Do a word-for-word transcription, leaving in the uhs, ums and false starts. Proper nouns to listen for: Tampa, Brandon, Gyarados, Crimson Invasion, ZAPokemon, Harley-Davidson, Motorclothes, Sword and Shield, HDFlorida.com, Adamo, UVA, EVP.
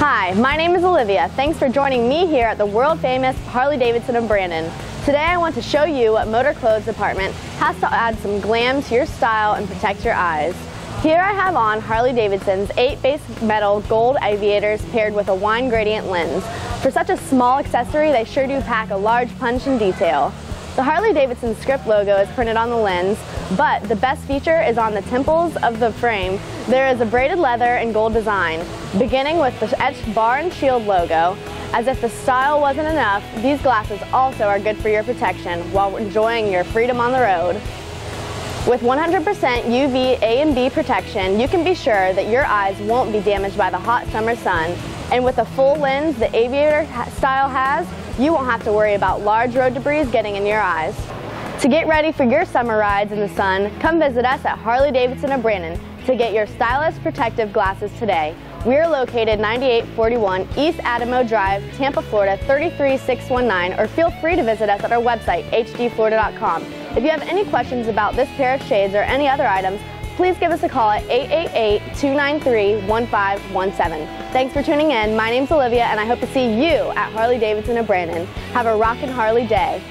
Hi, my name is Olivia. Thanks for joining me here at the world-famous Harley-Davidson in Brandon. Today I want to show you what Motorclothes department has to add some glam to your style and protect your eyes. Here I have on Harley-Davidson's eight base metal gold aviators paired with a wine gradient lens. For such a small accessory, they sure do pack a large punch and detail. The Harley-Davidson script logo is printed on the lens, but the best feature is on the temples of the frame. There is a braided leather and gold design, beginning with the etched bar and shield logo. As if the style wasn't enough, these glasses also are good for your protection while enjoying your freedom on the road. With one hundred percent U V A and B protection, you can be sure that your eyes won't be damaged by the hot summer sun. And with the full lens the aviator style has, you won't have to worry about large road debris getting in your eyes. To get ready for your summer rides in the sun, come visit us at Harley-Davidson of Brandon to get your stylish protective glasses today. We are located ninety-eight forty-one East Adamo Drive, Tampa, Florida three three six one nine, or feel free to visit us at our website, H D Florida dot com. If you have any questions about this pair of shades or any other items, please give us a call at eight eight eight, two nine three, one five one seven. Thanks for tuning in. My name's Olivia, and I hope to see you at Harley-Davidson of Brandon. Have a rockin' Harley day.